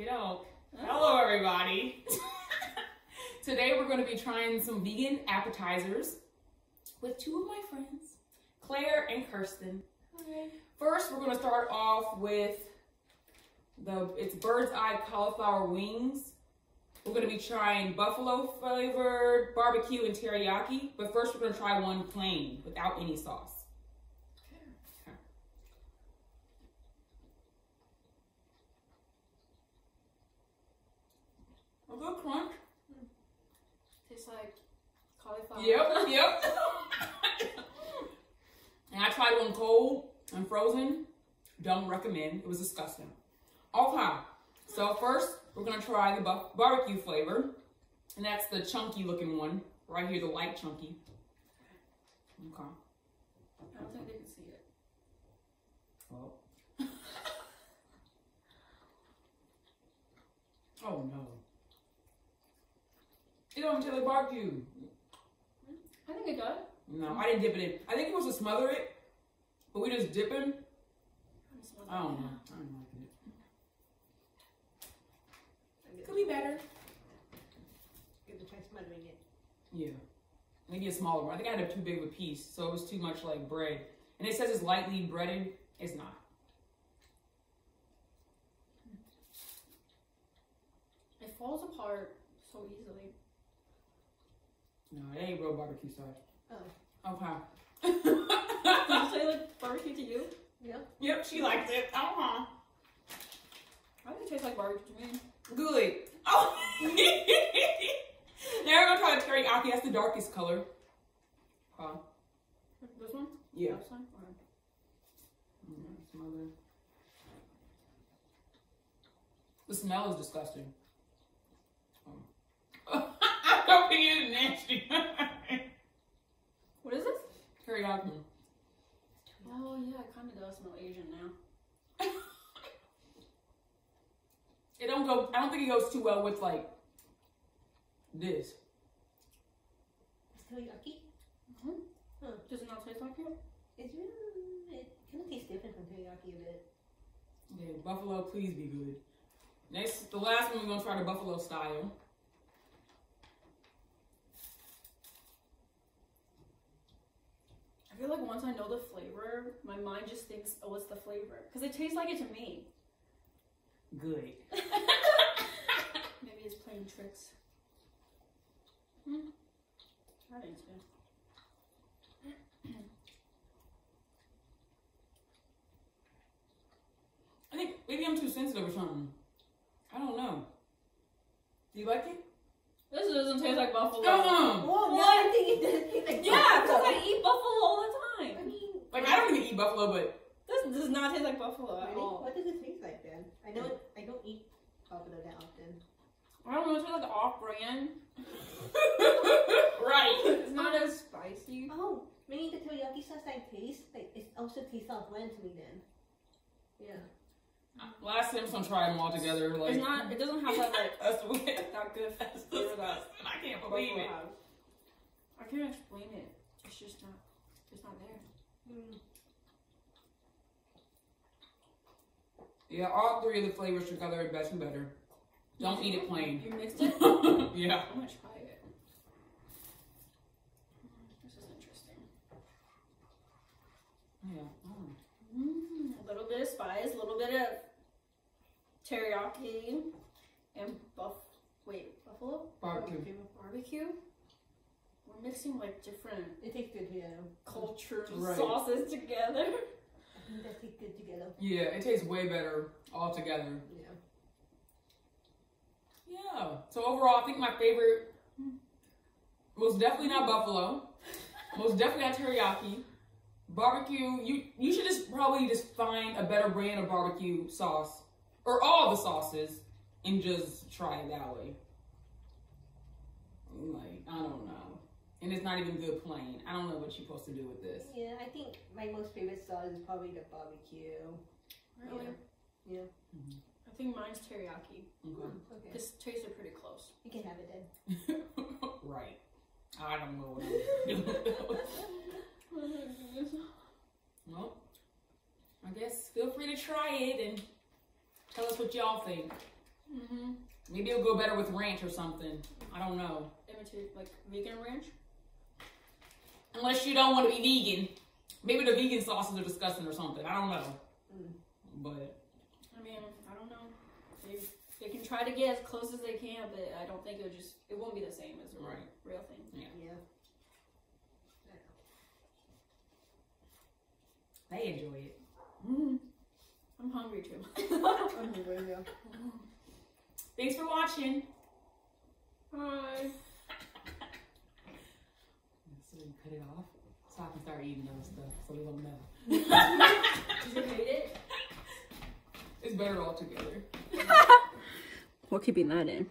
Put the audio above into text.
Okey-doke. Hello everybody. Today we're going to be trying some vegan appetizers with two of my friends, Claire and Kirsten. Hi. First, we're going to start off with it's Bird's Eye cauliflower wings. We're going to be trying buffalo flavored, barbecue, and teriyaki, but first we're going to try one plain without any sauce. A good crunch. Tastes like cauliflower. Yep. And I tried one cold and frozen. Don't recommend. It was disgusting. Okay. So first, we're going to try the barbecue flavor. And that's the chunky looking one. Right here, the light chunky. Okay. I don't think they can see it. Oh. Oh, no. It don't taste like barbecue. I think it does. No, I didn't dip it in. I think it was to smother it, but we just dip it. I don't know. I don't like it. Could be better. Get to try smothering it. Yeah. Maybe a smaller one. I think I had a too big of a piece, so it was too much like bread. And it says it's lightly breaded. It's not. It falls apart so easily. No, it ain't real barbecue sauce. Oh. Okay. Did you say like barbecue to you? Yeah. Yep, she likes it. Uh-huh. Why does it taste like barbecue to me? Good. Oh. Now we're going to try the teriyaki. That's the darkest color. This one? Yeah. This one? All right. Smell it. The smell is disgusting. Nasty. What is this? Teriyaki. Oh yeah, it kind of does smell Asian now. I don't think it goes too well with like this. It's teriyaki. Mm-hmm. Huh. Does it not taste like it? It kind of tastes different from teriyaki a bit. Yeah, buffalo, please be good. Next, the last one we're gonna try the buffalo style. I feel like once I know the flavor, my mind just thinks, oh, what's the flavor? Because it tastes like it to me. Good. Maybe it's playing tricks. I think so. I think maybe I'm too sensitive or something. I don't know. Do you like it? This doesn't taste like buffalo. Well, what? I think it does taste like buffalo. Because I eat buffalo all the time. I mean, like I don't even eat buffalo, but this does not taste like buffalo at all. What does it taste like then? I don't eat buffalo that often. I don't know. It's like off-brand. Right. It's not as spicy. Oh, maybe the teriyaki sauce I taste, like it also tastes off-brand to me then. Yeah. Last time, I'm gonna try them all together. Like it's not. It doesn't have that like that good flavor that I can't believe it. I can't explain it. It's just not. It's not there. Yeah, all three of the flavors together are best and better. Don't eat it plain. You mixed it. Yeah. I'm gonna try it. This is interesting. Yeah. A little bit of spice, a little bit of teriyaki, and buffalo? Barbecue. We're mixing like different cultures and sauces together. I think that tastes good together. Yeah, it tastes way better all together. Yeah. Yeah. So overall, I think my favorite, most definitely not buffalo, most definitely not teriyaki. Barbecue, you should just probably just find a better brand of barbecue sauce or all the sauces and just try it that way. Like, I don't know. And it's not even good plain. I don't know what you're supposed to do with this. Yeah, I think my most favorite sauce is probably the barbecue. Really? Yeah. I think mine's teriyaki. Okay. This tastes are pretty close. You can have it then. Right. I don't know what it is. Well, I guess feel free to try it and tell us what y'all think. Mm-hmm. Maybe it'll go better with ranch or something. I don't know. Like vegan ranch? Unless you don't want to be vegan. Maybe the vegan sauces are disgusting or something. I don't know. Mm. But I mean, I don't know. They can try to get as close as they can, but I don't think it won't be the same as a real thing. Yeah. They enjoy it. Mm. I'm hungry too. I'm hungry, yeah. Thanks for watching. Bye. So you cut it off so I can start eating those stuff so they don't know. Did you hate it? It's better all together. We're keeping that in.